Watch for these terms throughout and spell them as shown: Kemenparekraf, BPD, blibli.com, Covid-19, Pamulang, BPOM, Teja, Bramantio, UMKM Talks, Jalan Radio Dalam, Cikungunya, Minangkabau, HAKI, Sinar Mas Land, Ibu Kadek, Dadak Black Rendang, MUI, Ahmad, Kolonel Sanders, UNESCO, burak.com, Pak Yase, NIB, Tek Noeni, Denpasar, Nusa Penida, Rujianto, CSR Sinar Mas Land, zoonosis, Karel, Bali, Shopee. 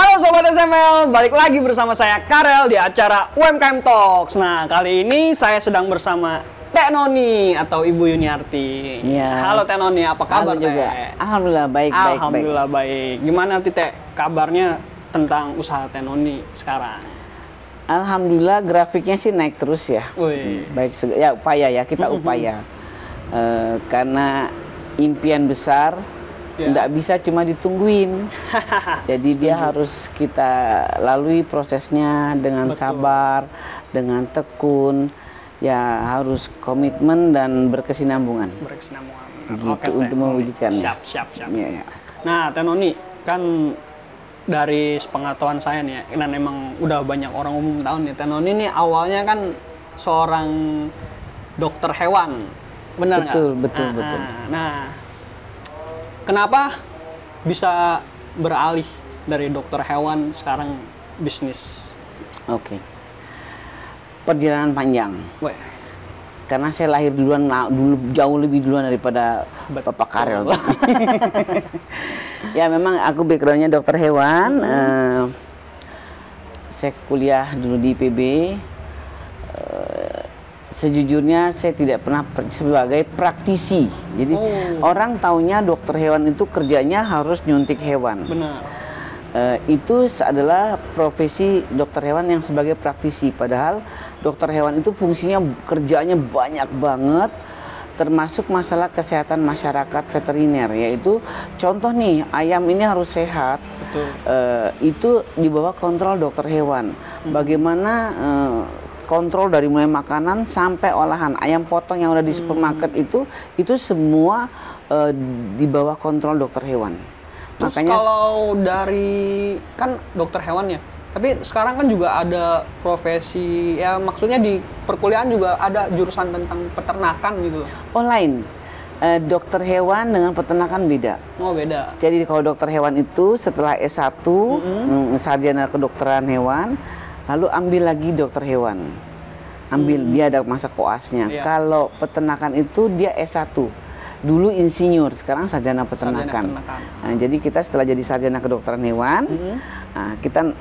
Halo Sobat SML, balik lagi bersama saya Karel di acara UMKM Talks. Nah, kali ini saya sedang bersama Tek Noeni atau Ibu Yuniarti. Yes. Halo Tek Noeni, apa kabar? Halo juga. Teh? Alhamdulillah baik. Alhamdulillah baik. Gimana Teh kabarnya tentang usaha Tek Noeni sekarang? Alhamdulillah grafiknya sih naik terus ya. Ui. Baik, ya upaya ya, kita upaya. Karena impian besar nggak bisa cuma ditungguin. Jadi dia harus kita lalui prosesnya dengan sabar, dengan tekun, ya harus komitmen dan berkesinambungan. Gitu, oke, untuk mewujudkan. Siap. Ya. Nah, Tek Noeni, kan dari sepengetahuan saya nih, ya, dan emang udah banyak orang umum tahu nih, Tek Noeni ini awalnya kan seorang dokter hewan, benar nggak? Betul. Nah, kenapa bisa beralih dari dokter hewan sekarang bisnis? Oke. Perjalanan panjang. Weh. Karena saya lahir duluan, jauh lebih duluan daripada Bapak Karel. Ya memang aku backgroundnya dokter hewan. Saya kuliah dulu di IPB. Sejujurnya saya tidak pernah sebagai praktisi. Jadi orang taunya dokter hewan itu kerjanya harus nyuntik hewan. Benar. Itu adalah profesi dokter hewan yang sebagai praktisi. Padahal dokter hewan itu fungsinya kerjanya banyak banget, termasuk masalah kesehatan masyarakat veteriner, yaitu contoh nih ayam ini harus sehat. Betul. Itu di bawah kontrol dokter hewan. Bagaimana kontrol dari mulai makanan sampai olahan ayam potong yang udah di supermarket itu semua di bawah kontrol dokter hewan. Terus makanya kalau dari kan dokter hewannya, tapi sekarang kan juga ada profesi, ya maksudnya di perkuliahan juga ada jurusan tentang peternakan gitu. Online. Dokter hewan dengan peternakan beda. Oh, beda. Jadi kalau dokter hewan itu setelah S1 sarjana kedokteran hewan, lalu ambil lagi dokter hewan, ambil dia ada masa koasnya. Yeah. Kalau peternakan itu dia S1, dulu insinyur, sekarang sarjana peternakan. Nah, jadi kita setelah jadi sarjana kedokteran hewan, nah, kita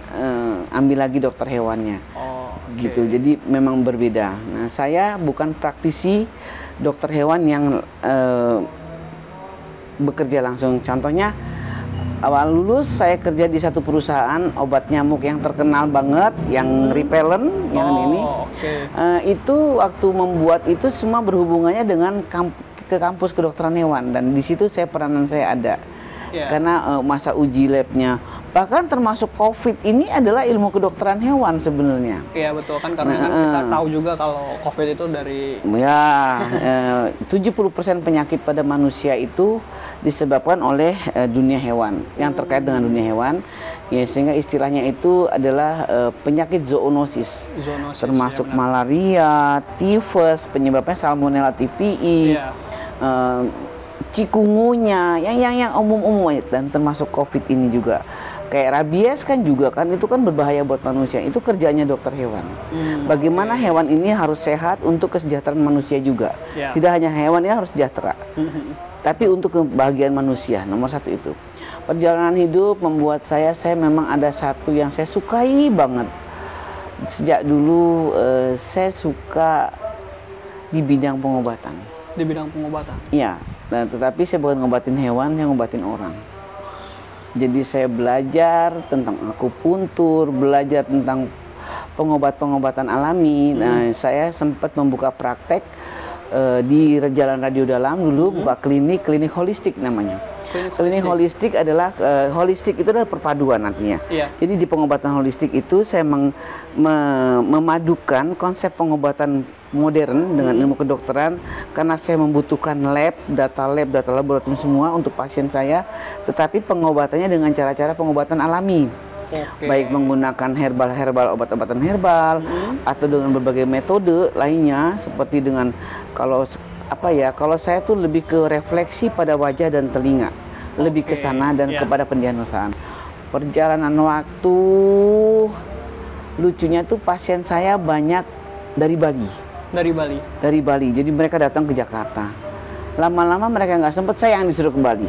ambil lagi dokter hewannya. Oh, okay. Gitu. Jadi memang berbeda. Nah, saya bukan praktisi dokter hewan yang bekerja langsung. Contohnya, awal lulus saya kerja di satu perusahaan obat nyamuk yang terkenal banget, yang repellent, yang ini. Okay. Itu waktu membuat itu semua berhubungannya dengan kampus kedokteran hewan, dan di situ saya peranan saya ada. Yeah. Karena masa uji labnya, bahkan termasuk COVID ini adalah ilmu kedokteran hewan sebenarnya. Iya, betul kan, karena kan kita tahu juga kalau COVID itu dari ya 70% penyakit pada manusia itu disebabkan oleh dunia hewan, yang terkait dengan dunia hewan, ya, sehingga istilahnya itu adalah penyakit zoonosis, termasuk ya, malaria, tifus, penyebabnya salmonella typhi. Yeah. Cikungunya, yang umum-umum aja, dan termasuk COVID ini juga. Kayak rabies kan juga kan, itu kan berbahaya buat manusia, itu kerjanya dokter hewan. Bagaimana hewan ini harus sehat untuk kesejahteraan manusia juga. Yeah. Tidak hanya hewan ini harus sejahtera, tapi untuk kebahagiaan manusia, nomor satu itu. Perjalanan hidup membuat saya memang ada satu yang saya sukai banget. Sejak dulu saya suka di bidang pengobatan. Di bidang pengobatan? Iya. Nah, tetapi saya bukan ngobatin hewan, yang ngobatin orang. Jadi saya belajar tentang akupuntur, belajar tentang pengobatan alami. Nah, saya sempat membuka praktek di Jalan Radio Dalam dulu, buka klinik holistik namanya. Klinik holistik adalah holistik itu adalah perpaduan nantinya. Yeah. Jadi di pengobatan holistik itu saya memadukan konsep pengobatan modern dengan ilmu kedokteran, karena saya membutuhkan lab, data laboratorium semua untuk pasien saya, tetapi pengobatannya dengan cara-cara pengobatan alami. Okay. Baik menggunakan herbal, obat-obatan herbal, atau dengan berbagai metode lainnya, seperti dengan kalau saya tuh lebih ke refleksi pada wajah dan telinga, lebih ke sana dan kepada pendiagnosaan. Perjalanan waktu lucunya tuh pasien saya banyak dari Bali. Jadi mereka datang ke Jakarta. Lama-lama mereka nggak sempat, saya yang disuruh kembali.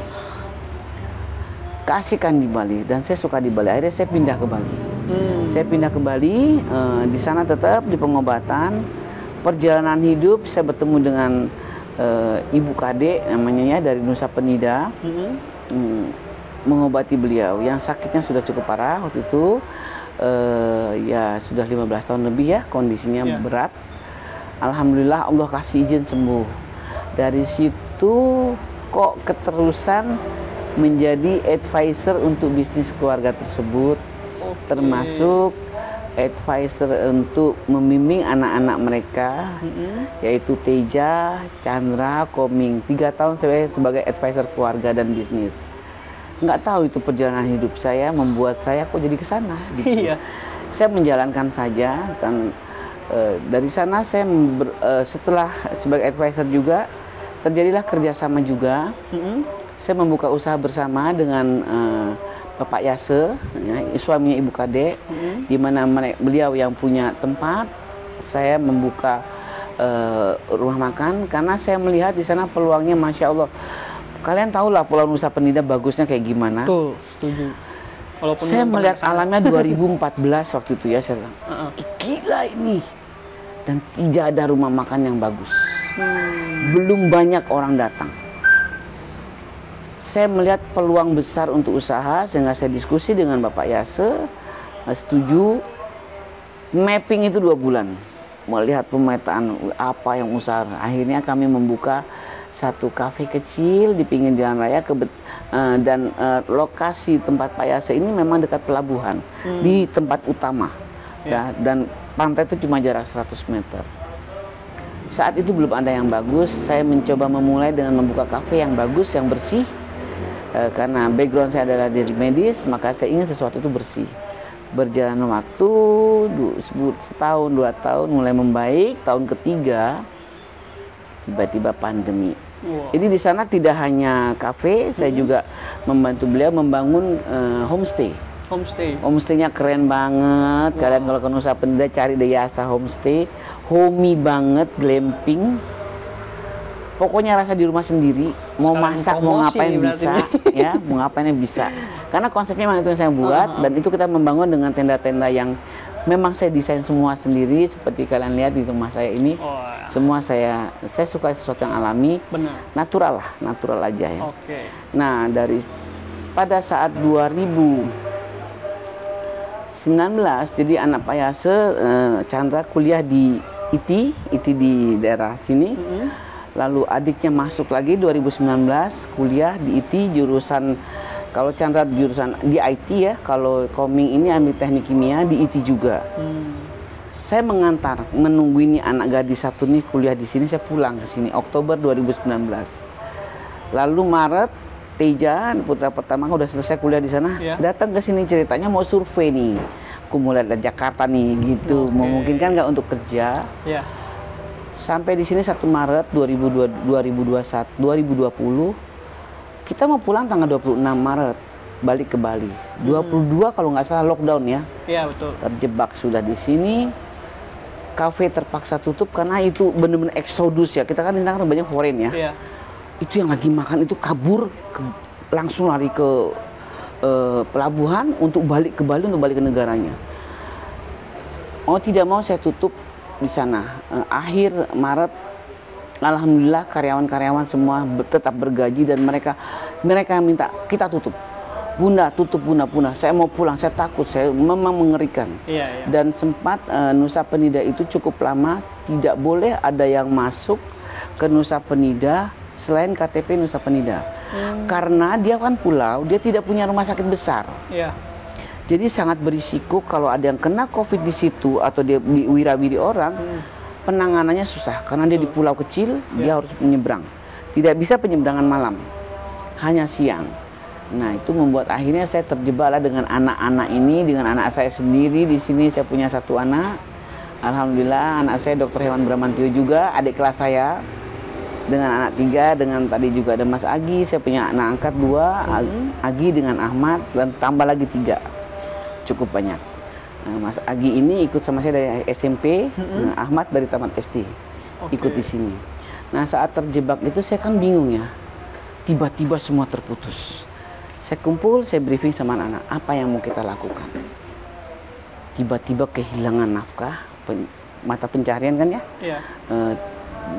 keasikan di Bali dan saya suka di Bali. Akhirnya saya pindah ke Bali. Saya pindah ke Bali, di sana tetap di pengobatan, perjalanan hidup saya bertemu dengan Ibu Kadek namanya ya, dari Nusa Penida. Mengobati beliau yang sakitnya sudah cukup parah waktu itu. Ya sudah 15 tahun lebih ya kondisinya berat. Alhamdulillah Allah kasih izin sembuh. Dari situ kok keterusan menjadi advisor untuk bisnis keluarga tersebut, termasuk advisor untuk membimbing anak-anak mereka, yaitu Teja, Chandra, Koming. 3 tahun saya sebagai advisor keluarga dan bisnis. Nggak tahu itu perjalanan hidup saya membuat saya kok jadi ke sana gitu. Saya menjalankan saja dan dari sana saya setelah sebagai advisor juga terjadilah kerjasama juga. Saya membuka usaha bersama dengan Pak Yase ya, suaminya Ibu Kadek, di mana beliau yang punya tempat, saya membuka rumah makan karena saya melihat di sana peluangnya masya Allah. Kalian tahulah Pulau Nusa Penida bagusnya kayak gimana. Tuh, setuju. Walaupun saya melihat alamnya 2014 waktu itu ya, saya bilang, gila ini. Dan tidak ada rumah makan yang bagus. Belum banyak orang datang. Saya melihat peluang besar untuk usaha, sehingga saya diskusi dengan Bapak Yase, setuju. Mapping itu 2 bulan. Melihat pemetaan apa yang usaha. Akhirnya kami membuka satu kafe kecil di pinggir jalan raya dan lokasi tempat Pak Yase ini memang dekat pelabuhan, di tempat utama ya, dan pantai itu cuma jarak 100 meter. Saat itu belum ada yang bagus, saya mencoba memulai dengan membuka kafe yang bagus, yang bersih. Karena background saya adalah dari medis, maka saya ingin sesuatu itu bersih. Berjalan waktu, 1 tahun, 2 tahun, mulai membaik, tahun ke-3, tiba-tiba pandemi. Jadi di sana tidak hanya kafe, saya juga membantu beliau membangun homestay. Homestaynya keren banget. Kalian kalau ke Nusa Penida cari di Yasa Homestay, homey banget, glamping. Pokoknya rasa di rumah sendiri, mau sekarang masak, mau ngapain bisa, ya, mau ngapainnya bisa. Karena konsepnya memang itu yang saya buat, dan itu kita membangun dengan tenda-tenda yang memang saya desain semua sendiri, seperti kalian lihat di rumah saya ini. Semua saya suka sesuatu yang alami, natural lah, natural aja ya. Nah, pada saat 2019, jadi anak Pak Yase, Chandra kuliah di ITI di daerah sini. Lalu adiknya masuk lagi 2019, kuliah di ITI jurusan, kalau Chandra jurusan di IT ya, kalau Koming ini ambil teknik kimia di IT juga. Saya mengantar, menunggu ini anak gadis satu nih kuliah di sini, saya pulang ke sini Oktober 2019. Lalu Maret, Teja putra pertama udah selesai kuliah di sana, datang ke sini ceritanya mau survei nih, mulai dari Jakarta nih gitu, memungkinkan nggak untuk kerja. Sampai di sini 1 Maret 2020. Kita mau pulang tanggal 26 Maret, balik ke Bali. 22 kalau nggak salah lockdown ya. Iya, betul. Terjebak sudah di sini. Kafe terpaksa tutup karena itu benar-benar eksodus ya. Kita kan di sana banyak foreign ya. Iya. Itu yang lagi makan itu kabur, langsung lari ke pelabuhan untuk balik ke Bali, untuk balik ke negaranya. Oh tidak mau saya tutup di sana. Akhir Maret. Alhamdulillah karyawan-karyawan semua tetap bergaji dan mereka minta kita tutup. Bunda tutup, bunda, saya mau pulang, saya takut, saya memang mengerikan. Dan sempat Nusa Penida itu cukup lama tidak boleh ada yang masuk ke Nusa Penida selain KTP Nusa Penida. Karena dia kan pulau, dia tidak punya rumah sakit besar. Jadi sangat berisiko kalau ada yang kena COVID di situ atau dia diwirawiri orang. Penanganannya susah karena dia di pulau kecil, dia harus menyeberang. Tidak bisa penyeberangan malam, hanya siang. Nah itu membuat akhirnya saya terjebaklah dengan anak-anak ini, dengan anak saya sendiri. Di sini saya punya 1 anak. Alhamdulillah anak saya dokter hewan Bramantio juga, adik kelas saya. Dengan anak 3, dengan tadi juga ada Mas Agi. Saya punya anak angkat 2, Agi dengan Ahmad, dan tambah lagi 3. Cukup banyak. Mas Agi ini ikut sama saya dari SMP, Ahmad dari tamat SD, ikut di sini. Nah saat terjebak itu saya kan bingung ya, tiba-tiba semua terputus. Saya kumpul, saya briefing sama anak-anak, apa yang mau kita lakukan. Tiba-tiba kehilangan nafkah, mata pencarian kan ya. Yeah.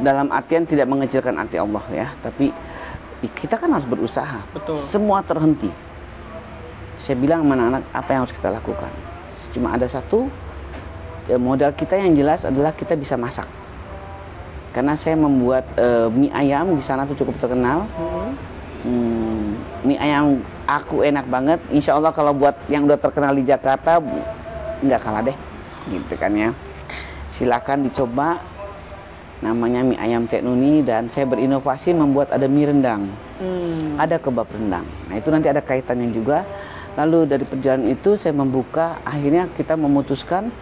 Dalam artian tidak mengecilkan arti Allah ya, tapi kita kan harus berusaha. Betul. Semua terhenti. Saya bilang sama anak-anak, apa yang harus kita lakukan. Cuma ada satu, modal kita yang jelas adalah kita bisa masak. Karena saya membuat mie ayam di sana tuh cukup terkenal. Mie ayam aku enak banget. Insya Allah kalau buat yang udah terkenal di Jakarta nggak kalah deh, gitu kan ya. Silakan dicoba. Namanya mie ayam Tek Noeni dan saya berinovasi membuat ada mie rendang, ada kebab rendang. Nah itu nanti ada kaitannya juga. Lalu dari perjalanan itu saya membuka, akhirnya kita memutuskan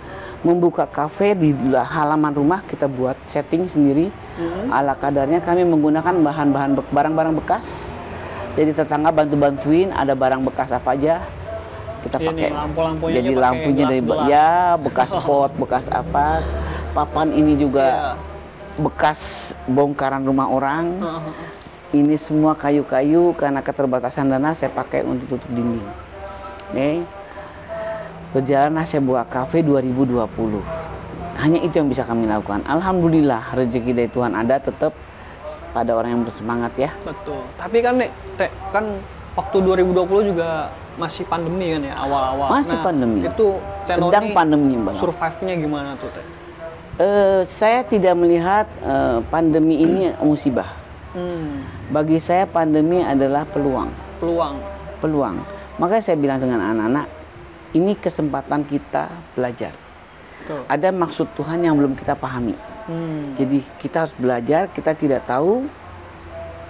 membuka kafe di halaman rumah, kita buat setting sendiri. Ala kadarnya kami menggunakan bahan-bahan barang-barang bekas. Jadi tetangga bantu-bantuin, ada barang bekas apa aja kita pakai. Jadi lampunya dari ya bekas pot, bekas apa, papan ini juga bekas bongkaran rumah orang. Ini semua kayu-kayu karena keterbatasan dana saya pakai untuk tutup dinding. Berjalanlah saya buat kafe 2020. Hanya itu yang bisa kami lakukan. Alhamdulillah rezeki dari Tuhan ada tetap pada orang yang bersemangat ya. Betul. Tapi kan Nek, kan waktu 2020 juga masih pandemi kan ya awal-awal. Masih pandemi. Itu sedang pandemi banget. Survive-nya gimana tuh Teh? Saya tidak melihat pandemi ini musibah. Bagi saya pandemi adalah peluang. Peluang. Makanya saya bilang dengan anak-anak, ini kesempatan kita belajar. Betul. Ada maksud Tuhan yang belum kita pahami. Jadi kita harus belajar, kita tidak tahu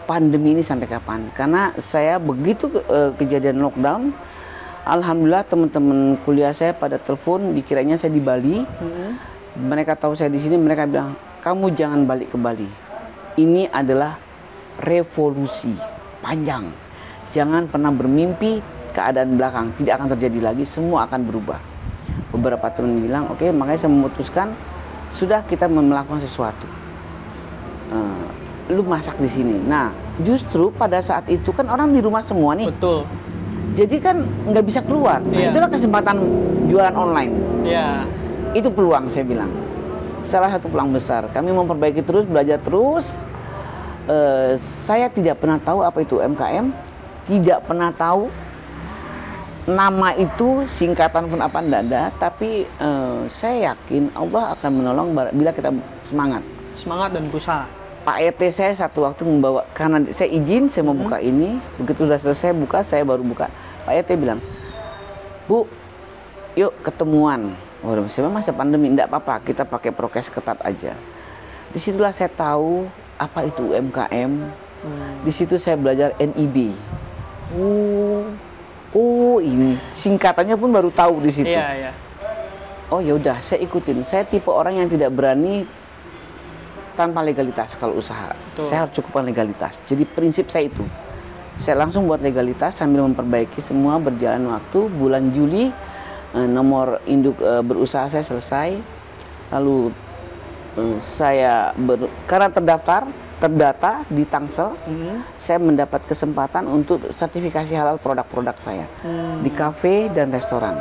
pandemi ini sampai kapan. Karena saya begitu kejadian lockdown, alhamdulillah teman-teman kuliah saya pada telepon, dikiranya saya di Bali. Mereka tahu saya di sini, mereka bilang, kamu jangan balik ke Bali. Ini adalah revolusi panjang. Jangan pernah bermimpi keadaan belakang, tidak akan terjadi lagi, semua akan berubah. Beberapa teman bilang, oke, makanya saya memutuskan sudah kita melakukan sesuatu. Lu masak di sini. Nah, justru pada saat itu kan orang di rumah semua nih. Betul. Jadi kan nggak bisa keluar. Nah, itulah kesempatan jualan online. Itu peluang saya bilang. Salah satu peluang besar. Kami memperbaiki terus, belajar terus. Saya tidak pernah tahu apa itu UMKM. Tidak pernah tahu nama itu singkatan pun apa enggak ada, tapi saya yakin Allah akan menolong bila kita semangat. Semangat dan berusaha. Pak RT saya satu waktu membawa, karena saya izin, saya mau buka ini, begitu sudah selesai buka, saya baru buka. Pak RT bilang, Bu, yuk ketemuan. Waduh, saya masa pandemi, enggak apa-apa, kita pakai prokes ketat aja. Disitulah saya tahu apa itu UMKM, disitu saya belajar NIB. Oh ini singkatannya pun baru tahu di situ. Oh yaudah saya ikutin. Saya tipe orang yang tidak berani tanpa legalitas kalau usaha. Betul. Saya harus cukupkan legalitas. Jadi prinsip saya itu. Saya langsung buat legalitas sambil memperbaiki semua berjalan waktu. Bulan Juli nomor induk berusaha saya selesai. Lalu saya karena terdata di Tangsel, saya mendapat kesempatan untuk sertifikasi halal produk-produk saya di kafe dan restoran.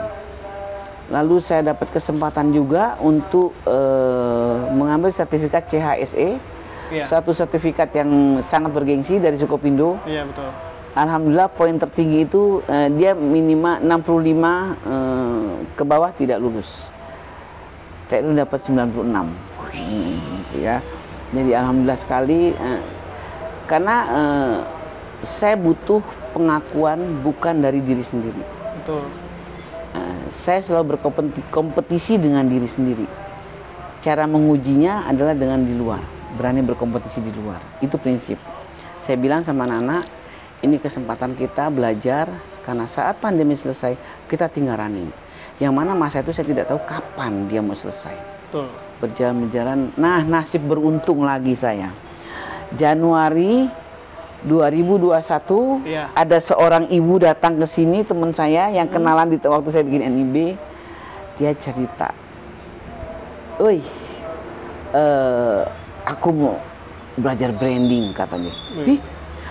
Lalu saya dapat kesempatan juga untuk mengambil sertifikat CHSE, suatu sertifikat yang sangat bergengsi dari Sukopindo. Betul. Alhamdulillah poin tertinggi itu dia minimal 65 ke bawah tidak lulus. Teknu dapat 96. Gitu ya. Jadi alhamdulillah sekali, karena saya butuh pengakuan bukan dari diri sendiri. Betul. Saya selalu berkompetisi dengan diri sendiri. Cara mengujinya adalah dengan di luar, berani berkompetisi di luar. Itu prinsip. Saya bilang sama anak-anak, ini kesempatan kita belajar, karena saat pandemi selesai, kita tinggal running. Yang mana masa itu saya tidak tahu kapan dia mau selesai. Betul. Berjalan-berjalan, nah nasib beruntung lagi saya. Januari 2021 ada seorang ibu datang ke sini, teman saya yang kenalan di waktu saya bikin NIB. Dia cerita, aku mau belajar branding katanya. Ih,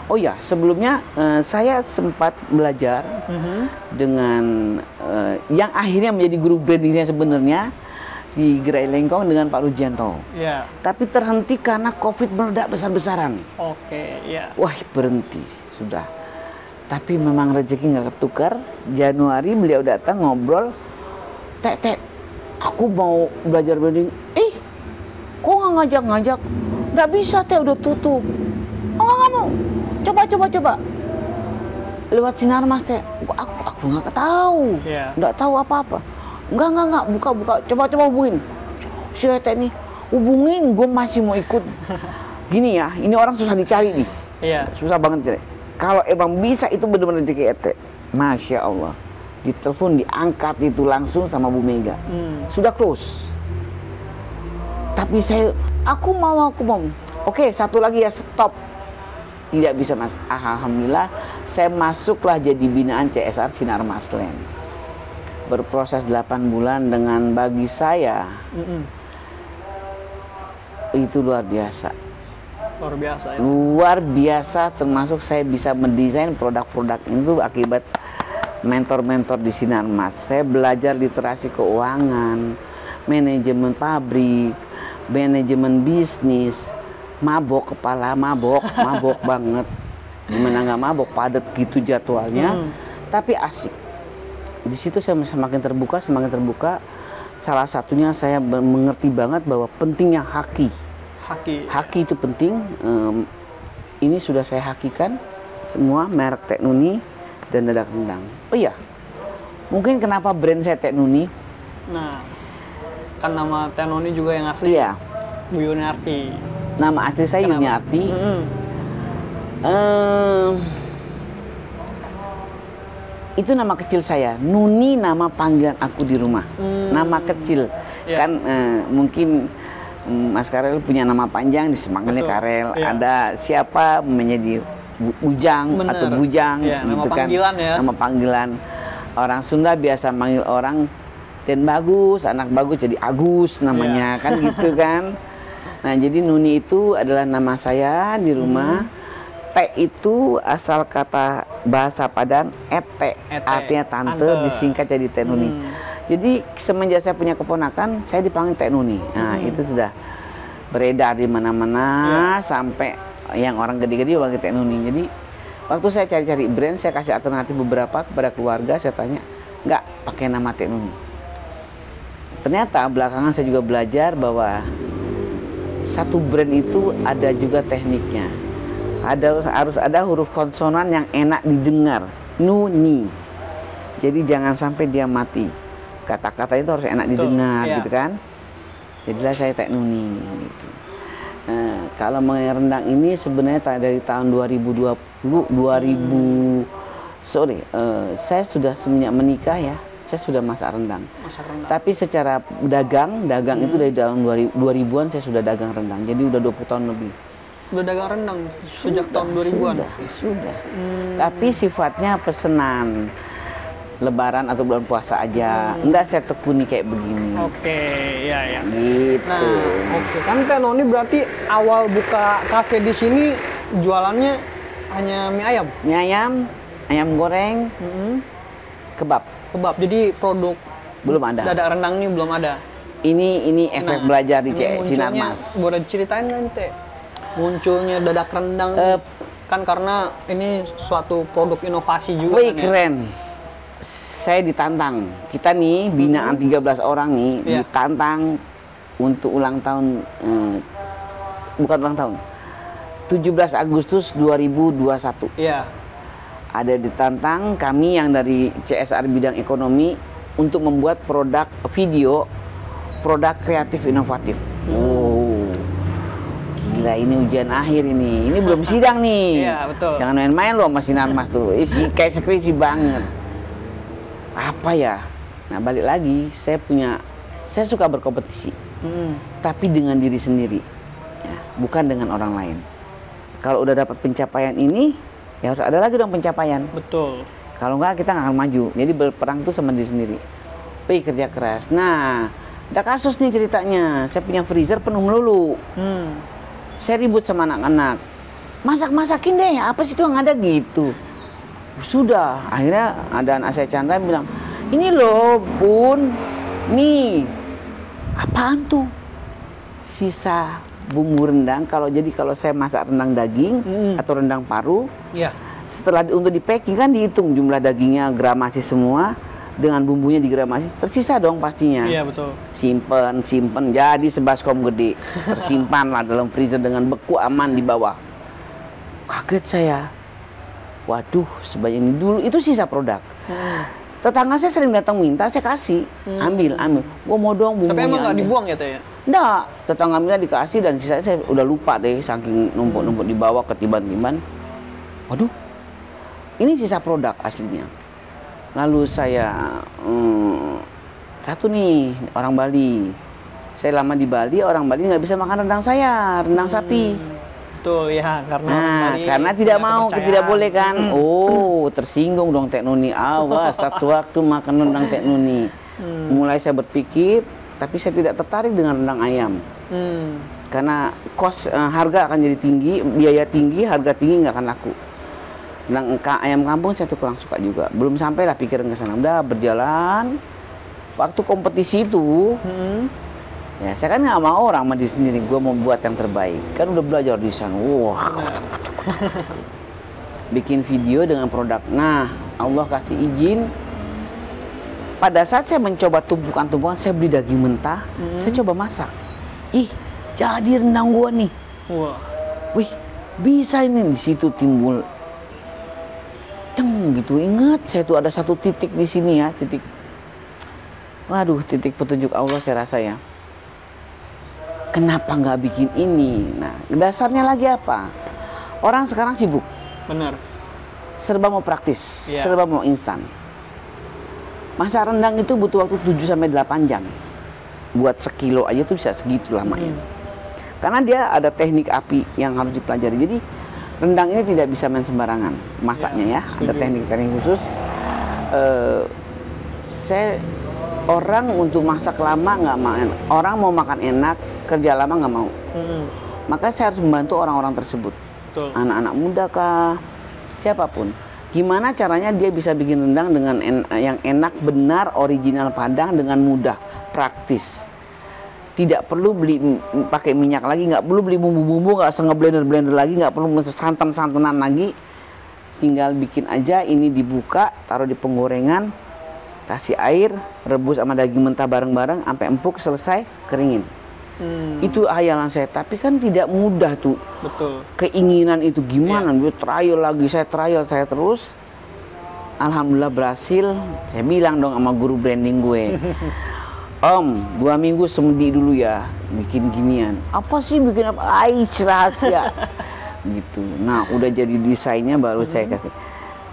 Oh ya, sebelumnya saya sempat belajar dengan yang akhirnya menjadi guru brandingnya sebenarnya di Gerai Lengkong dengan Pak Rujianto. Yeah. Tapi terhenti karena COVID meledak besar-besaran. Oke, ya. Yeah. Wah, berhenti sudah. Tapi memang rezeki nggak ketukar. Januari beliau datang ngobrol, Tek, aku mau belajar branding. Kok nggak ngajak? Nggak bisa, Teh, udah tutup. Oh, nggak mau. Coba. Lewat Sinar Mas, Teh. Aku nggak tahu. Yeah. Nggak tahu apa-apa. Enggak, buka. Coba hubungin. Si Teh nih, hubungin, gue masih mau ikut. Gini ya, ini orang susah dicari nih. Yeah. Susah banget, Teh. Kalau emang bisa, itu benar-benar rezeki Teh. Masya Allah. Ditelepon, diangkat, itu langsung sama Bu Mega. Sudah close. Tapi saya, aku mau. Oke, satu lagi ya, stop. Tidak bisa masuk. Alhamdulillah, saya masuklah jadi binaan CSR Sinar Mas Land. Berproses 8 bulan dengan bagi saya, itu luar biasa. Luar biasa ya? Luar biasa, termasuk saya bisa mendesain produk-produk itu akibat mentor-mentor di Sinar Mas. Saya belajar literasi keuangan, manajemen pabrik, manajemen bisnis. Mabok kepala, mabok banget. Gimana nggak mabok, padat gitu jadwalnya, tapi asik. Di situ saya semakin terbuka. Salah satunya saya mengerti banget bahwa pentingnya haki. Haki itu penting. Ini sudah saya hakikan semua merek Tek Noeni dan Dadak Rendang. Oh iya, mungkin kenapa brand saya Tek Noeni? Nah, kan nama Tek Noeni juga yang asli. Iya. Bu Yuniarti. Nama asli saya Yuniarti. Itu nama kecil saya. Nuni nama panggilan aku di rumah. Nama kecil. Yeah. Kan mungkin Mas Karel punya nama panjang, disemangatnya Karel. Yeah. Ada siapa menjadi Ujang. Bener. Atau Bujang, yeah, gitu, nama panggilan kan, ya. Nama panggilan. Orang Sunda biasa manggil orang Den Bagus, anak bagus jadi Agus namanya, yeah, kan gitu kan. Nah, jadi Nuni itu adalah nama saya di rumah. Tek itu asal kata bahasa Padang, ete. Artinya tante, disingkat jadi Tek Noeni. Jadi semenjak saya punya keponakan, saya dipanggil Tek Noeni. Nah, itu sudah beredar di mana-mana, sampai yang orang gede-gede panggil Tek Noeni. Jadi waktu saya cari-cari brand, saya kasih alternatif beberapa kepada keluarga, saya tanya, enggak pakai nama Tek Noeni. Ternyata belakangan saya juga belajar bahwa satu brand itu ada juga tekniknya. Harus ada huruf konsonan yang enak didengar. Nuni. Jadi jangan sampai dia mati. Kata-kata itu harus enak didengar, gitu kan? Jadilah saya Tek Noeni. Gitu. Nah, kalau merendang ini sebenarnya dari tahun 2020, saya sudah semenjak menikah ya. Saya sudah masak rendang. Tapi secara dagang itu dari tahun 2000-an saya sudah dagang rendang. Jadi udah 20 tahun lebih. Udah dagang rendang sejak tahun 2000-an? Sudah. Tapi sifatnya pesenan. Lebaran atau bulan puasa aja. Enggak saya tekuni kayak begini. Oke, ya. Gitu. Nah, oke. Kan Tek Noeni berarti awal buka kafe di sini jualannya hanya mie ayam? Mie ayam goreng, kebab. Jadi produk belum ada. Dadak rendang ini belum ada. Ini efek belajar di Sinar Mas. Boleh ceritain kan, Teh? Munculnya Dadak Rendang kan karena ini suatu produk inovasi juga. Wih, kan, keren. Ya? Saya ditantang. Kita nih binaan 13 orang nih ditantang untuk ulang tahun bukan ulang tahun. 17 Agustus 2021. Iya. Ada ditantang kami yang dari CSR bidang ekonomi untuk membuat produk video, produk kreatif inovatif. Wow, gila ini ujian akhir ini. Ini belum sidang nih. Iya, betul. Jangan main-main loh sama Sinar Mas tuh. Isi kayak skripsi banget. Apa ya? Nah, balik lagi, saya suka berkompetisi, tapi dengan diri sendiri, ya, bukan dengan orang lain. Kalau udah dapat pencapaian ini, ya harus ada lagi dong pencapaian. Betul. Kalau enggak kita nggak akan maju. Jadi berperang tuh sama diri sendiri. Wih, kerja keras. Nah, ada kasus nih ceritanya. Saya punya freezer penuh melulu. Saya ribut sama anak-anak. masak-masakin deh, apa sih itu yang ada gitu. Sudah, akhirnya ada anak saya Chandra yang bilang, ini loh bun, mie. Apaan tuh? Sisa bumbu rendang, kalau jadi kalau saya masak rendang daging atau rendang paru, setelah untuk di packing kan dihitung jumlah dagingnya, gramasi semua, dengan bumbunya digramasi, tersisa dong pastinya. Iya betul. Simpen, jadi sebaskom gede, tersimpan lah dalam freezer dengan beku aman di bawah. Kaget saya. Waduh, sebanyak ini dulu, itu sisa produk. Tetangga saya sering datang minta, saya kasih, ambil. Gua mau dong bumbunya. Tapi emang nggak dibuang ya Teh? Nggak, tetangga minta dikasih dan sisanya saya udah lupa deh, saking numpuk-numpuk di bawah ketiban-tiban. Waduh, ini sisa produk aslinya. Lalu saya, satu nih orang Bali. Saya lama di Bali, orang Bali nggak bisa makan rendang saya, rendang sapi. Ya, karena tidak mau, tidak boleh kan. Oh, tersinggung dong Tek Noeni. Awas, satu waktu makan rendang Tek Noeni. Mulai saya berpikir, tapi saya tidak tertarik dengan rendang ayam. Karena kos harga akan jadi tinggi, biaya tinggi, harga tinggi nggak akan laku. Rendang ayam kampung saya tuh kurang suka juga. Belum sampailah pikiran ke sana. Udah berjalan. Waktu kompetisi itu, ya saya kan nggak mau orang mandi sendiri, gue mau buat yang terbaik. Kan udah belajar di sana, bikin video dengan produk. Nah, Allah kasih izin. Pada saat saya mencoba tumpukan-tumpukan, saya beli daging mentah, saya coba masak. Ih, jadi rendang gue nih. Wih, bisa ini. Di situ timbul, gitu. Ingat, saya tuh ada satu titik di sini ya, titik. Waduh, titik petunjuk Allah saya rasa ya. Kenapa nggak bikin ini? Nah, dasarnya lagi apa? Orang sekarang sibuk. Benar. Serba mau praktis, serba mau instan. Masak rendang itu butuh waktu 7-8 jam. Buat sekilo aja tuh bisa segitu lamanya. Karena dia ada teknik api yang harus dipelajari. Jadi rendang ini tidak bisa main sembarangan masaknya ya. Ada teknik-teknik khusus. Orang untuk masak lama nggak makan, orang mau makan enak, kerja lama nggak mau. Makanya saya harus membantu orang-orang tersebut. Anak-anak muda kah, siapapun. Gimana caranya dia bisa bikin rendang dengan yang enak, benar, original Padang dengan mudah, praktis. Tidak perlu beli pakai minyak lagi, nggak perlu beli bumbu-bumbu, nggak usah ngeblender-blender lagi, nggak perlu santan-santanan lagi. Tinggal bikin aja, ini dibuka, taruh di penggorengan, kasih air, rebus sama daging mentah bareng-bareng, sampai empuk, selesai, keringin. Itu hayalan saya, tapi kan tidak mudah tuh. Betul. Keinginan itu gimana, gue trial lagi, saya terus. Alhamdulillah berhasil, saya bilang dong sama guru branding gue. Om, 2 minggu semedi dulu ya, bikin ginian. Apa sih bikin apa? Aish, rahasia. Gitu, nah udah jadi desainnya baru saya kasih.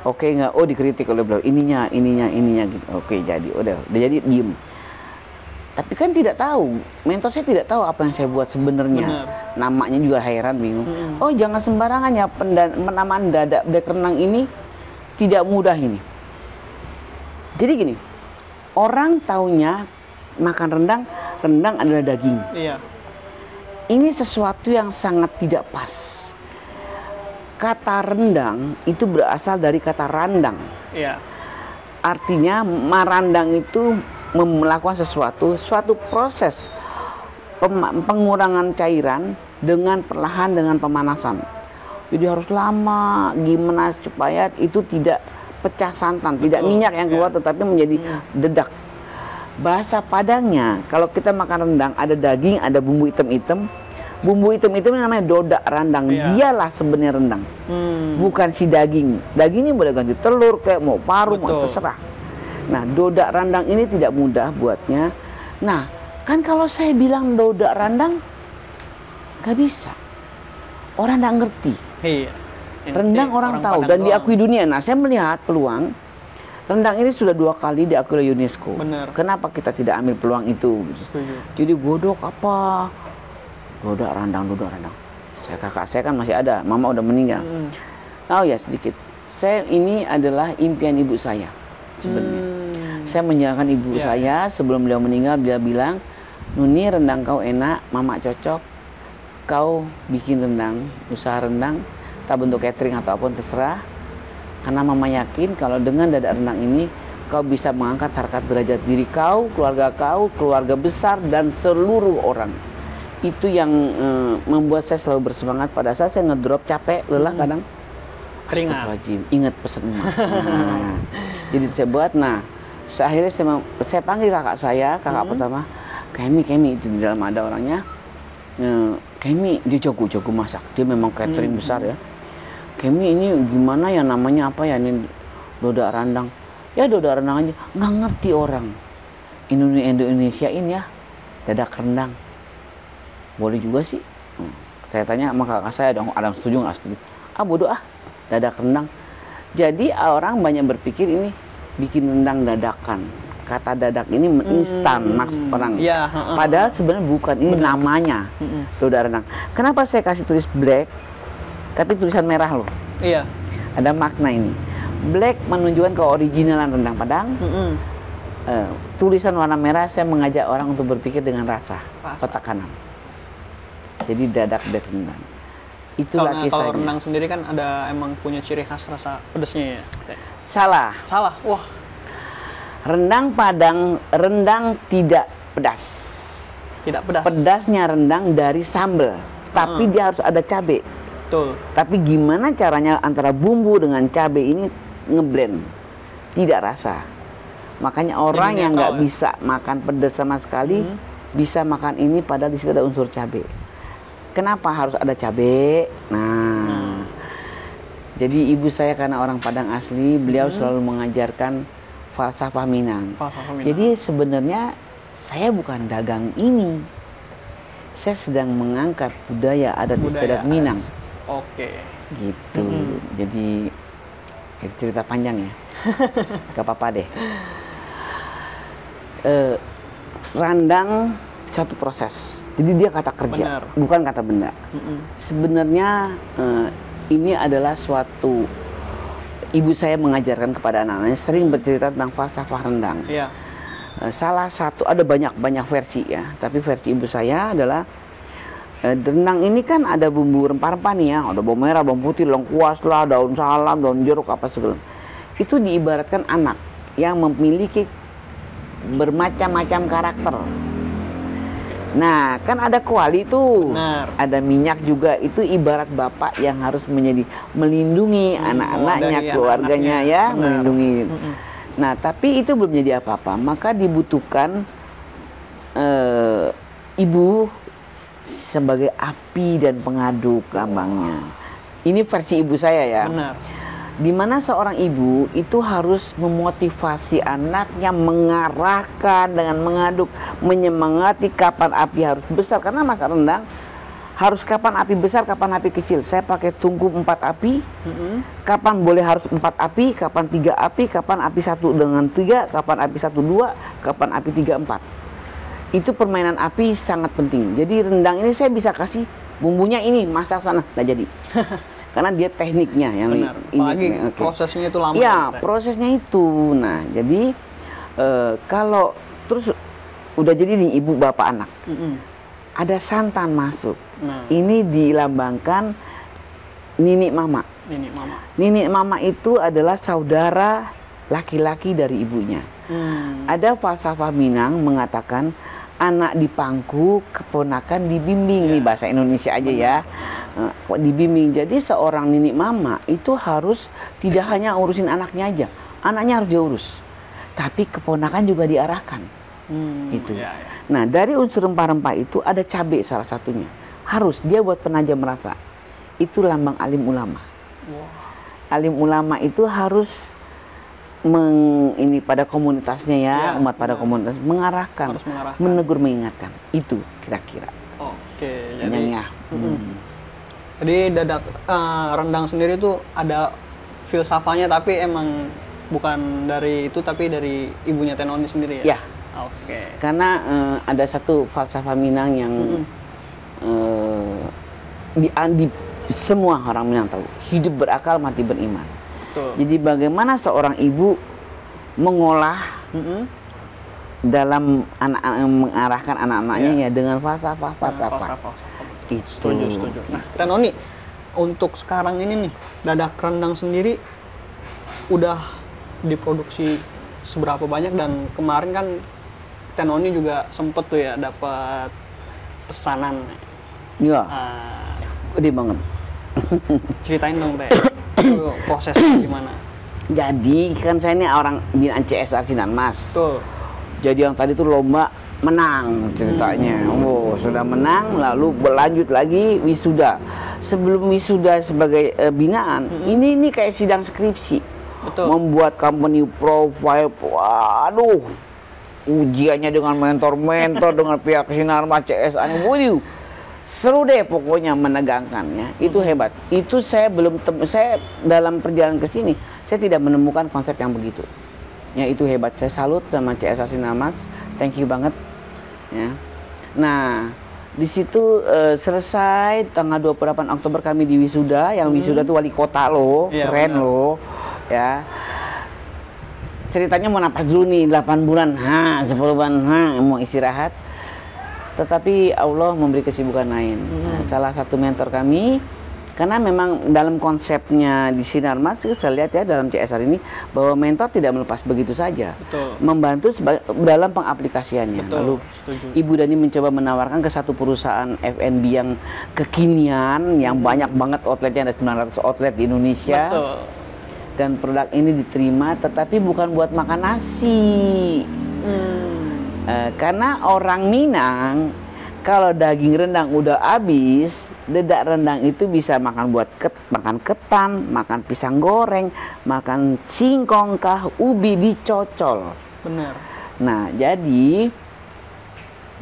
Oke nggak? Oh dikritik oleh beliau. Ininya gitu. Oke jadi, udah jadi diem. Tapi kan tidak tahu, mentor saya tidak tahu apa yang saya buat sebenarnya. Namanya juga heran, bingung. Oh jangan sembarangan ya penamaan Dadak Black Rendang ini tidak mudah ini. Jadi gini, orang taunya makan rendang adalah daging. Iya. Ini sesuatu yang sangat tidak pas. Kata rendang itu berasal dari kata randang. Iya. Artinya marandang itu melakukan suatu proses pengurangan cairan dengan perlahan dengan pemanasan. Jadi harus lama gimana supaya itu tidak pecah santan, tidak minyak yang keluar tetapi menjadi dedak. Bahasa Padangnya kalau kita makan rendang ada daging, ada bumbu hitam-hitam. Bumbu hitam-hitam namanya Dadak Rendang, dialah sebenarnya rendang, bukan si daging. Dagingnya boleh ganti telur, kayak mau paru, mau terserah. Nah, Dadak Rendang ini tidak mudah buatnya. Nah, kan kalau saya bilang Dadak Rendang, nggak bisa. Orang nggak ngerti. Rendang orang tahu dan diakui dunia. Nah, saya melihat peluang, rendang ini sudah 2 kali diakui oleh UNESCO. Kenapa kita tidak ambil peluang itu? Jadi godok apa? Dadak rendang. Kakak saya kan masih ada, mama udah meninggal. Oh ya sedikit. Saya ini adalah impian ibu saya sebenarnya. Saya menjalankan ibu saya sebelum beliau meninggal, beliau bilang, "Nuni, rendang kau enak, mama cocok. Kau bikin rendang, usaha rendang, entah bentuk catering atau apapun terserah, karena mama yakin kalau dengan Dadak Rendang ini kau bisa mengangkat harkat derajat diri kau, keluarga besar, dan seluruh orang. Itu yang membuat saya selalu bersemangat. Pada saat saya ngedrop, capek, lelah kadang, keringat, ingat pesan emak. Jadi saya buat, akhirnya saya panggil kakak saya, kakak pertama, Kemi, itu di dalam ada orangnya. Kemi, dia jago masak, dia memang catering besar ya. Kemi, ini gimana ya namanya, apa ya ini Dadak Rendang? Ya Dadak Rendang aja, nggak ngerti orang Indonesiain ya, Dadak Rendang. Boleh juga sih. Saya tanya sama kakak saya, ada yang setuju nggak setuju? Ah bodoh ah, Dadak Rendang. Jadi orang banyak berpikir ini bikin rendang dadakan. Kata dadak ini instan maksud orang. Ya, padahal sebenarnya bukan, ini namanya Dadak Rendang. Kenapa saya kasih tulis black, tapi tulisan merah loh? Iya. Ada makna ini. Black menunjukkan keoriginalan rendang Padang. Tulisan warna merah saya mengajak orang untuk berpikir dengan rasa, kotak kanan. Jadi Dadak Black Rendang. Itulah kisahnya. Kalau rendang sendiri kan ada emang punya ciri khas rasa pedesnya ya? Salah. Wah. Rendang Padang, rendang tidak pedas. Tidak pedas. Pedasnya rendang dari sambal, tapi dia harus ada cabai. Betul. Tapi gimana caranya antara bumbu dengan cabai ini ngeblend, tidak rasa. Makanya orang yang nggak bisa makan pedas sama sekali bisa makan ini, padahal di situ ada unsur cabai. Kenapa harus ada cabai? Jadi ibu saya karena orang Padang asli, beliau selalu mengajarkan falsafah Minang. Jadi sebenarnya saya bukan dagang ini. Saya sedang mengangkat budaya adat istiadat Minang. Oke. Gitu. Jadi cerita panjang ya. Gak apa-apa deh. Rendang satu proses. Jadi dia kata kerja, bukan kata benda. Sebenarnya ini adalah suatu ibu saya mengajarkan kepada anak-anaknya, sering bercerita tentang falsafah rendang. Yeah. Salah satu, ada banyak versi ya, tapi versi ibu saya adalah rendang ini kan ada bumbu rempah-rempah nih ya, ada bawang merah, bawang putih, lengkuas lah, daun salam, daun jeruk, apa segala. Itu diibaratkan anak yang memiliki bermacam-macam karakter. Nah, kan ada kuali tuh, ada minyak juga, itu ibarat bapak yang harus melindungi anak-anaknya, keluarganya ya, melindungi. Nah, tapi itu belum jadi apa-apa, maka dibutuhkan ibu sebagai api dan pengaduk lambangnya. Ini versi ibu saya ya. Dimana seorang ibu itu harus memotivasi anaknya, mengarahkan dengan mengaduk, menyemangati kapan api harus besar. Karena masak rendang harus kapan api besar, kapan api kecil. Saya pakai tungku 4 api, kapan boleh harus 4 api, kapan 3 api, kapan api 1 dengan 3, kapan api 1 2, kapan api 3 4. Itu permainan api sangat penting. Jadi rendang ini saya bisa kasih bumbunya ini, masak sana, nggak jadi. Karena dia tekniknya yang prosesnya itu lama. Ya, prosesnya itu. Nah, jadi kalau terus udah jadi nih ibu bapak anak, ada santan masuk. Ini dilambangkan Nini Mama. Nini Mama itu adalah saudara laki-laki dari ibunya. Ada falsafah Minang mengatakan anak dipangku, keponakan dibimbing. Ini bahasa Indonesia aja ya. Dibimbing. Jadi seorang Nini Mama itu harus tidak hanya urusin anaknya aja. Anaknya harus diurus. Tapi keponakan juga diarahkan. Gitu. Nah, dari unsur rempah-rempah itu ada cabai salah satunya. Harus dia buat penajam rasa. Itu lambang alim ulama. Alim ulama itu harus ini pada komunitasnya ya, umat pada komunitas mengarahkan, menegur, mengingatkan. Itu kira-kira. Oke, jadi jadi Dadak Rendang sendiri tuh ada filsafatnya, tapi emang bukan dari itu, tapi dari ibunya Tek Noeni sendiri ya. Karena ada satu falsafah Minang yang di semua orang Minang tahu, hidup berakal, mati beriman. Jadi bagaimana seorang ibu mengolah dalam mengarahkan anak-anaknya ya dengan falsafah. Itu. Setuju. Nah, Tek Noeni, untuk sekarang ini nih, Dadak Rendang sendiri udah diproduksi seberapa banyak? Dan kemarin kan Tek Noeni juga sempet tuh ya dapat pesanan. Iya. Gede banget. Ceritain dong Teh, prosesnya gimana? Jadi kan saya ini orang binaan CSR Sinar Mas. Tuh. Jadi yang tadi tuh lomba menang ceritanya. Oh, sudah menang lalu berlanjut lagi wisuda. Sebelum wisuda sebagai binaan, ini kayak sidang skripsi. Betul. Membuat company profile. Waduh. Ujiannya dengan mentor-mentor dengan pihak Sinar Mas CSR. Waduh. Seru deh pokoknya menegangkannya. Itu hebat. Itu saya belum saya dalam perjalanan ke sini saya tidak menemukan konsep yang begitu. Ya itu hebat. Saya salut sama CSR Sinar Mas. Thank you banget. Ya. Nah, di situ selesai tanggal 28 Oktober kami di wisuda. Yang wisuda tuh wali kota loh, ya, keren bener. Loh. Ya. Ceritanya mau napas dulu nih 8 bulan. Ha, 10 bulan. Ha, mau istirahat. Tetapi Allah memberi kesibukan lain. Nah, salah satu mentor kami, karena memang dalam konsepnya di Sinar Mas, saya lihat ya dalam CSR ini, bahwa mentor tidak melepas begitu saja. Betul. Membantu dalam pengaplikasiannya. Betul. Lalu setuju. Ibu Dhani mencoba menawarkan ke satu perusahaan F&B yang kekinian, yang banyak banget outletnya, ada 900 outlet di Indonesia. Betul. Dan produk ini diterima, tetapi bukan buat makan nasi. Karena orang Minang kalau daging rendang udah habis, dedak rendang itu bisa makan buat makan ketan, makan pisang goreng, makan singkong kah, ubi dicocol. Benar. Nah, jadi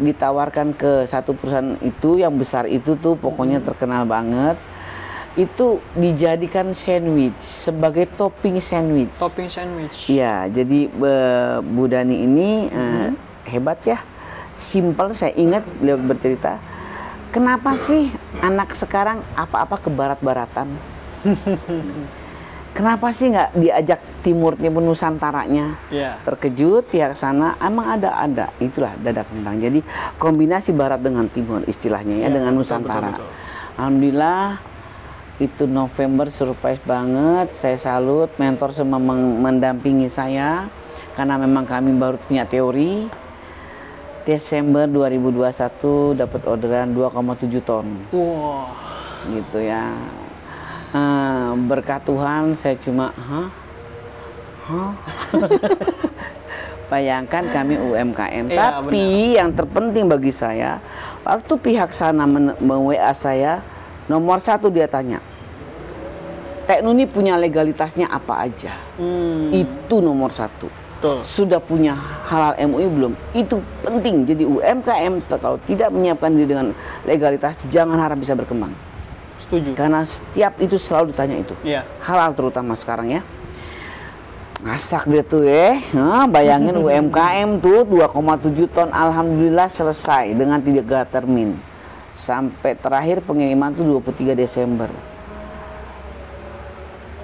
ditawarkan ke satu perusahaan itu yang besar itu tuh pokoknya terkenal banget. Itu dijadikan sandwich sebagai topping sandwich. Topping sandwich. Iya, jadi Bu Dhani ini hebat ya, simple. Saya ingat beliau bercerita, kenapa sih anak sekarang apa-apa ke barat-baratan? Kenapa sih nggak diajak timurnya penusantaranya? Terkejut pihak sana, emang ada. Itulah Dadak Rendang. Jadi kombinasi barat dengan timur istilahnya ya, dengan nusantara. Betul. Alhamdulillah itu November surprise banget. Saya salut mentor semua mendampingi saya. Karena memang kami baru punya teori. Desember 2021 dapat orderan 2,7 ton. Wow. Gitu ya. Berkat Tuhan saya cuma, bayangkan kami UMKM. Ya, tapi benar. Yang terpenting bagi saya, waktu pihak sana men-WA saya, nomor satu dia tanya, Tek Noeni punya legalitasnya apa aja? Itu nomor satu. Sudah punya halal MUI belum? Itu penting. Jadi UMKM kalau tidak menyiapkan diri dengan legalitas, jangan harap bisa berkembang. Setuju. Karena setiap itu selalu ditanya itu. Halal terutama sekarang ya. Masak dia tuh ya. Nah, bayangin UMKM tuh 2,7 ton. Alhamdulillah selesai dengan 3 termin. Sampai terakhir pengiriman tuh 23 Desember.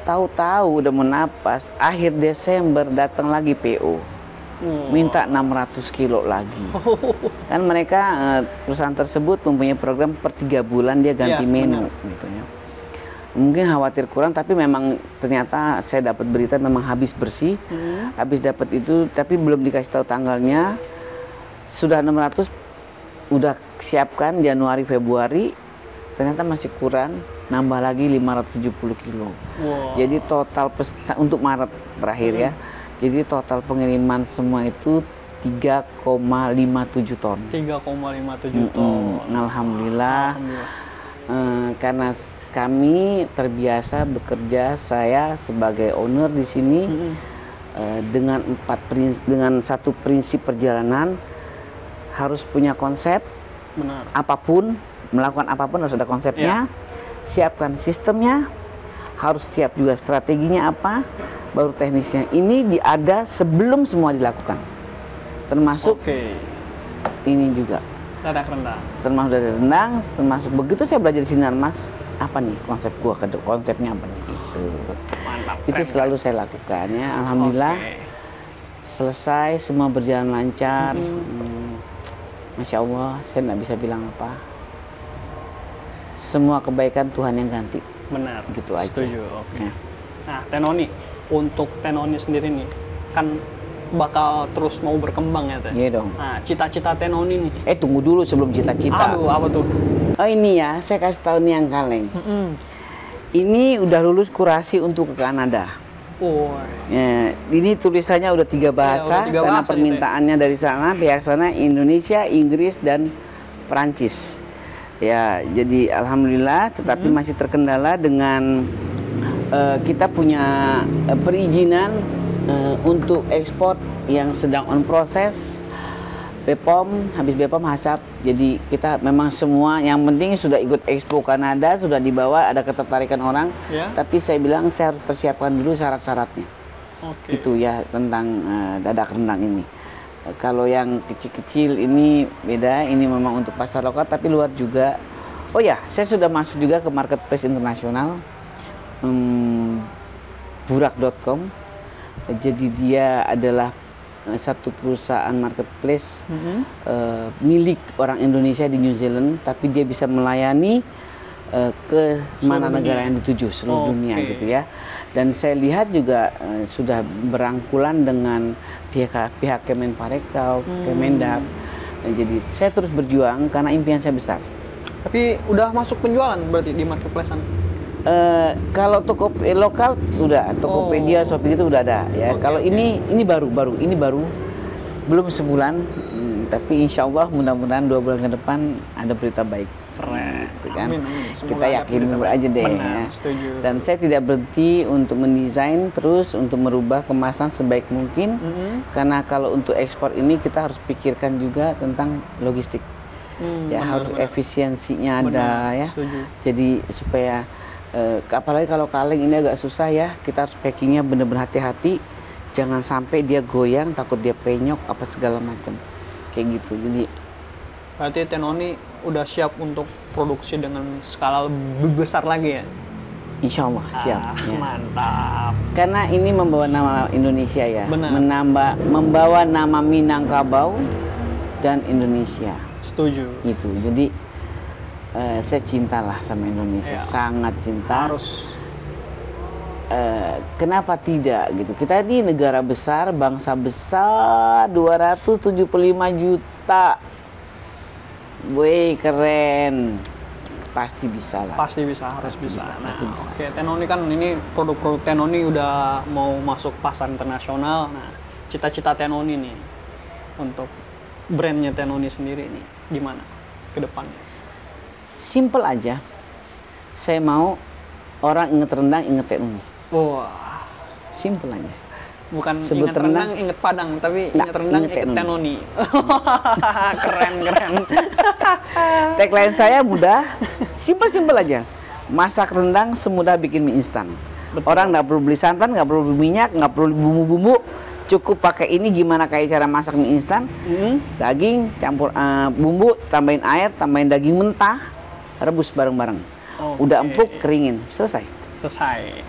Tahu-tahu udah menapas, akhir Desember datang lagi PO, minta 600 kilo lagi. Kan mereka perusahaan tersebut mempunyai program per 3 bulan dia ganti menu, gitu ya. Mungkin khawatir kurang, tapi memang ternyata saya dapat berita memang habis bersih, habis dapat itu, tapi belum dikasih tahu tanggalnya. Sudah 600, udah siapkan Januari Februari, ternyata masih kurang. Nambah lagi 570 kilo. Wow. Jadi total untuk Maret terakhir ya. Jadi total pengiriman semua itu 3,57 ton. 3,57 ton. Alhamdulillah. Karena kami terbiasa bekerja, saya sebagai owner di sini dengan satu prinsip perjalanan, harus punya konsep. Benar. Apapun, melakukan apapun harus ada konsepnya. Siapkan sistemnya, harus siap juga strateginya apa, baru teknisnya. Ini ada sebelum semua dilakukan, termasuk ini juga. Dadak Rendang. Termasuk Dadak Rendang, termasuk begitu saya belajar di Sinar Mas, apa nih konsep gua, konsepnya apa nih? Gitu. Mantap. Itu selalu saya lakukan ya. Alhamdulillah selesai, semua berjalan lancar. Masya Allah, saya nggak bisa bilang apa. Semua kebaikan Tuhan yang ganti. Benar. Gitu aja. Setuju. Oke. Okay. Nah, Tek Noeni, untuk Tek Noeni sendiri nih, kan bakal terus mau berkembang ya Teh? Iya dong. Nah, cita-cita Tek Noeni nih. Tunggu dulu sebelum cita-cita. Aduh, apa tuh? Oh ini ya, saya kasih tahu nih yang kaleng. Ini udah lulus kurasi untuk ke Kanada. Oh. Ya, ini tulisannya udah 3 bahasa, ya, udah 3 bahasa karena permintaannya dari sana, pihak sana Indonesia, Inggris dan Perancis. Ya, jadi alhamdulillah, tetapi masih terkendala dengan kita punya perizinan untuk ekspor yang sedang on proses. BPOM, habis BPOM HASAP. Jadi kita memang semua yang penting sudah ikut Expo Kanada, sudah dibawa, ada ketertarikan orang. Yeah. Tapi saya bilang saya harus persiapkan dulu syarat-syaratnya. Okay. Itu ya tentang dadak rendang ini. Kalau yang kecil-kecil ini beda, ini memang untuk pasar lokal tapi luar juga. Oh ya, saya sudah masuk juga ke marketplace internasional, burak.com. Jadi dia adalah satu perusahaan marketplace milik orang Indonesia di New Zealand, tapi dia bisa melayani ke mana negara yang dituju seluruh dunia gitu ya. Dan saya lihat juga sudah berangkulan dengan pihak Kemenparekraf, Kemendak. Jadi saya terus berjuang karena impian saya besar. Tapi udah masuk penjualan berarti di marketplace-an? Kalau toko lokal sudah, Tokopedia, Shopee itu udah ada ya. Kalau ini baru belum sebulan, tapi insya Allah mudah-mudahan 2 bulan ke depan ada berita baik. Keren, kan? Kita yakin aja deh. Benar, ya. Dan saya tidak berhenti untuk mendesain terus untuk merubah kemasan sebaik mungkin, karena kalau untuk ekspor ini kita harus pikirkan juga tentang logistik, ya harus efisiensinya ada ya. Setuju. Jadi supaya apalagi kalau kaleng ini agak susah ya, kita harus packingnya benar-benar hati-hati, jangan sampai dia goyang, takut dia penyok apa segala macam kayak gitu. Jadi berarti Tek Noeni udah siap untuk produksi dengan skala lebih besar lagi ya? Insya Allah siap. Ya. Mantap. Karena ini membawa nama Indonesia ya, membawa nama Minangkabau dan Indonesia. Setuju. Itu jadi. Saya cintalah sama Indonesia, sangat cinta. Harus. Kenapa tidak gitu? Kita ini negara besar, bangsa besar, 275 juta. Woi keren, pasti bisa lah. Pasti bisa, harus bisa. Nah, oke, Tek Noeni kan ini produk-produk Tek Noeni udah mau masuk pasar internasional. Nah, cita-cita Tek Noeni nih untuk brandnya Tek Noeni sendiri nih gimana ke depannya? Simple aja, saya mau orang inget rendang, inget Tek Noeni. Wah, simple aja. Bukan sebut inget rendang, inget Padang, tapi inget rendang, inget Tek Noeni. Keren. Tagline saya mudah, simple aja. Masak rendang semudah bikin mie instan. Orang nggak perlu beli santan, nggak perlu beli minyak, nggak perlu bumbu-bumbu. Cukup pakai ini gimana kayak cara masak mie instan, daging campur bumbu, tambahin air, tambahin daging mentah, rebus bareng-bareng. Udah empuk, keringin, selesai.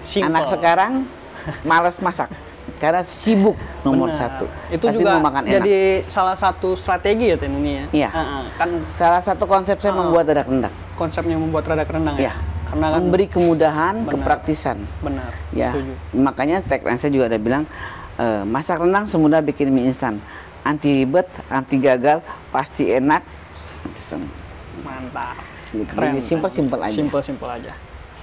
Simple. Anak sekarang malas masak karena sibuk nomor 1. Itu tapi juga makan jadi enak. Salah satu strategi ya Tek Noeni ya? Iya, kan salah satu konsep saya membuat dadak rendang. Konsepnya membuat dadak rendang ya? Karena kan memberi kemudahan, kepraktisan. Benar, ya. Setuju. Makanya tagline saya juga ada bilang, masak rendang semudah bikin mie instan, anti ribet, anti gagal, pasti enak. Mantap, keren. Simpel aja.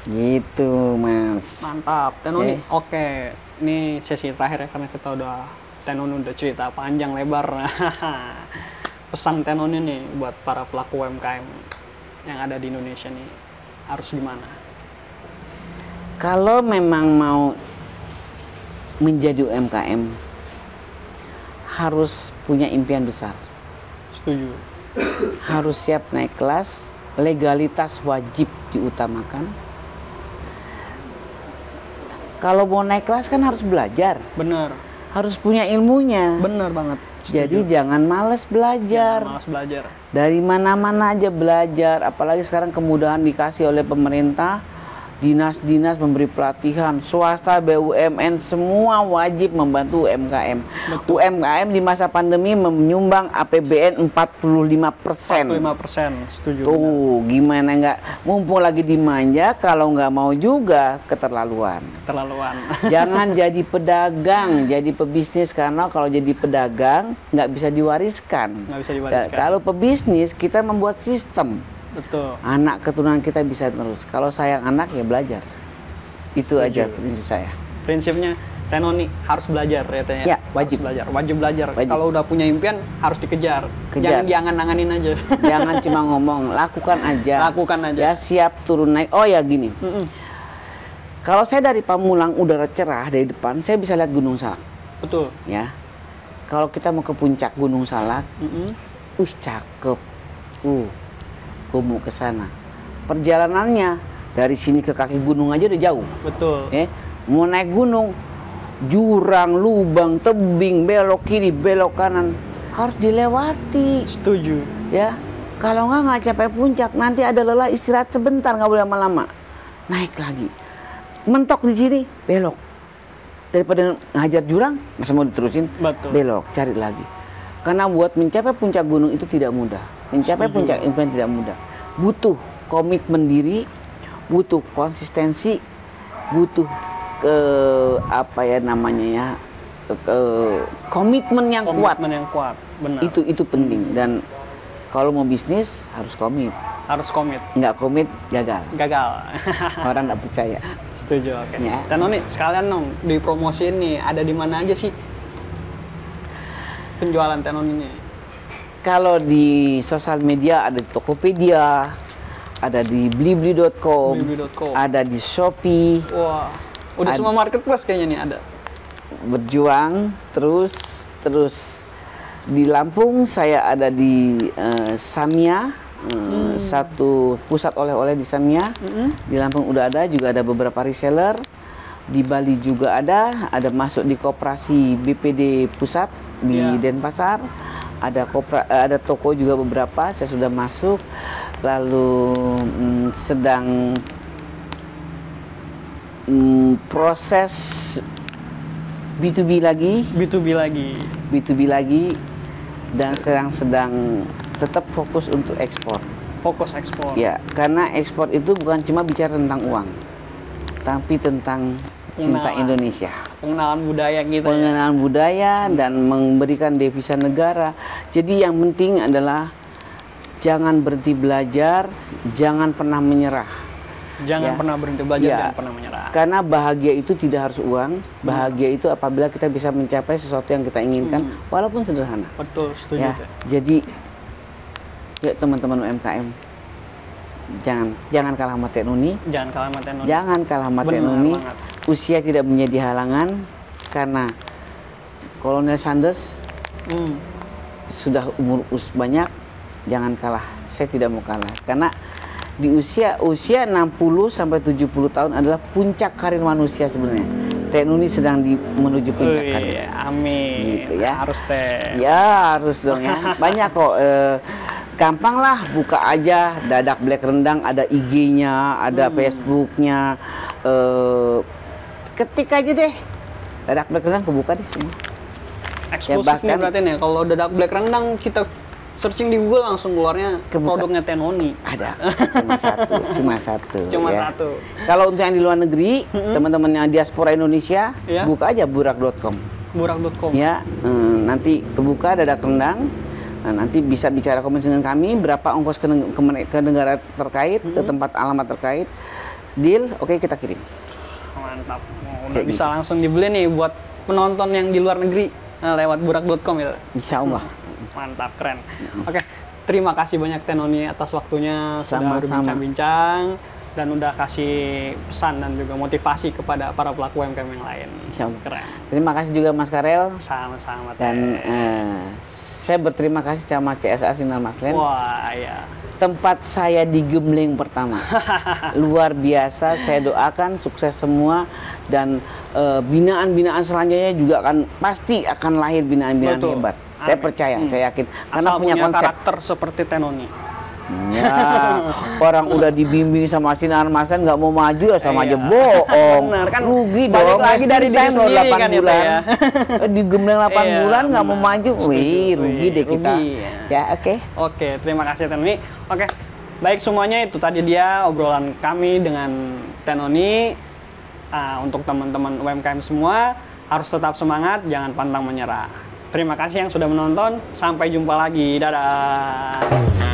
Gitu Mas. Mantap, Tek Noeni. Oke, ini sesi terakhir ya karena kita udah Tek Noeni udah cerita panjang lebar. Pesan Tek Noeni nih buat para pelaku UMKM yang ada di Indonesia nih harus gimana? Kalau memang mau menjadi UMKM harus punya impian besar. Setuju. Harus siap naik kelas, legalitas wajib diutamakan. Kalau mau naik kelas kan harus belajar. Benar. Harus punya ilmunya. Benar banget. Setuju. Jadi jangan malas belajar. Jangan malas belajar. Dari mana-mana aja belajar, apalagi sekarang kemudahan dikasih oleh pemerintah. dinas-dinas memberi pelatihan, swasta, BUMN, semua wajib membantu UMKM. Betul. UMKM di masa pandemi menyumbang APBN 45%. 45%, setuju. Tuh, gimana nggak, mumpung lagi dimanja, kalau nggak mau juga keterlaluan. Keterlaluan. Jangan jadi pedagang, jadi pebisnis, karena kalau jadi pedagang nggak bisa diwariskan. Nggak bisa diwariskan. Kalau pebisnis, kita membuat sistem. Betul. Anak keturunan kita bisa terus. Kalau sayang anak, ya belajar. Itu setuju. Aja prinsip saya. Prinsipnya, Tek Noeni harus belajar ya, Teh. Ya, wajib. Harus belajar. Wajib belajar. Wajib. Kalau udah punya impian, harus dikejar. Kejar. Jangan diangan-anganin aja. Jangan cuma ngomong, lakukan aja. Lakukan aja. Ya, siap turun naik. Oh ya gini, kalau saya dari Pamulang, udara cerah dari depan, saya bisa lihat Gunung Salak. Betul. Ya, kalau kita mau ke puncak Gunung Salak, cakep. Gue mau ke sana. Perjalanannya dari sini ke kaki gunung aja udah jauh. Betul. Mau naik gunung, jurang, lubang, tebing, belok kiri, belok kanan harus dilewati. Setuju. Ya, kalau nggak capai puncak, nanti ada lelah, istirahat sebentar, nggak boleh lama-lama. Naik lagi, mentok di sini, belok. Daripada ngajar jurang, masa mau diterusin? Betul. Belok, cari lagi. Karena buat mencapai puncak gunung itu tidak mudah. Mencapai puncak impian tidak mudah. Butuh komitmen diri, butuh konsistensi, butuh komitmen yang kuat. Komitmen yang kuat, benar. Itu penting. Dan kalau mau bisnis harus komit. Harus komit. Nggak komit, gagal. Gagal. Orang nggak percaya. Setuju, oke. Okay. Ya. Dan Noeni, sekalian dong di promosi ini ada di mana aja sih penjualan Tek Noeni ini? Kalau di sosial media ada di Tokopedia, ada di blibli.com, ada di Shopee. Wah, udah semua marketplace kayaknya nih ada. Berjuang terus di Lampung saya ada di Samia, satu pusat oleh-oleh di Samia. Di Lampung udah ada, juga ada beberapa reseller. Di Bali juga ada masuk di koperasi BPD pusat di Denpasar. Ada toko juga beberapa, saya sudah masuk, lalu sedang proses B2B lagi, dan sedang tetap fokus untuk ekspor. Fokus ekspor. Ya, karena ekspor itu bukan cuma bicara tentang uang, tapi tentang cinta Indonesia. Pengenalan budaya gitu. Pengenalan budaya dan memberikan devisa negara. Jadi yang penting adalah jangan berhenti belajar, jangan pernah menyerah. Jangan pernah berhenti belajar, jangan pernah menyerah. Karena bahagia itu tidak harus uang. Bahagia itu apabila kita bisa mencapai sesuatu yang kita inginkan, walaupun sederhana. Betul, setuju. Ya. Jadi yuk teman-teman UMKM. Jangan kalah sama Tek Noeni. Jangan kalah sama Tek Noeni. Jangan kalah sama Tek Noeni. Usia tidak menjadi halangan karena Kolonel Sanders sudah umur banyak. Jangan kalah. Saya tidak mau kalah karena di usia 60 sampai 70 tahun adalah puncak karir manusia sebenarnya. Tek Noeni sedang menuju puncak karir. Amin. Gitu, ya. Harus teh. Ya, harus dong ya. Banyak kok gampang lah, buka aja Dadak Black Rendang, ada IG-nya, ada Facebook-nya, ketik aja deh Dadak Black Rendang, kebuka deh semua. Eksklusif ya, nih berarti nih, kalau Dadak Black Rendang kita searching di Google langsung keluarnya produknya Tek Noeni. Ada, cuma satu. Kalau untuk yang di luar negeri, teman-teman yang diaspora Indonesia, buka aja burak.com. Burak.com. Ya, nanti kebuka Dadak Rendang. Nah, nanti bisa bicara komen dengan kami, berapa ongkos ke negara terkait, ke tempat alamat terkait, deal, oke, kita kirim. Mantap, udah bisa gitu. Langsung dibeli nih buat penonton yang di luar negeri lewat burak.com ya? Insya Allah. Mantap, keren. Oke, terima kasih banyak Tek Noeni atas waktunya, sudah berbincang-bincang, dan udah kasih pesan dan juga motivasi kepada para pelaku UMKM yang lain. Insya Allah. Keren. Terima kasih juga Mas Karel. Sama-sama. Dan saya berterima kasih sama CSR Sinar Mas Land. Wah, ya. Tempat saya digembleng pertama. Luar biasa, saya doakan sukses semua. Dan binaan-binaan selanjutnya juga akan pasti akan lahir binaan-binaan hebat. Amin. Saya percaya, saya yakin. Karena punya konsep. Karakter seperti Tek Noeni. Ya, orang udah dibimbing sama Sinar Mas Land nggak mau maju ya sama aja bohong. Bener, kan rugi dong. Lagi dari diri sendiri kan ya, bulan. Ya. Digembleng 8 bulan nggak mau maju. Wih, rugi deh kita. Ya, oke, terima kasih Tek Noeni. Oke. Baik semuanya, itu tadi dia obrolan kami dengan Tek Noeni. Untuk teman-teman UMKM semua harus tetap semangat, jangan pantang menyerah. Terima kasih yang sudah menonton. Sampai jumpa lagi. Dadah.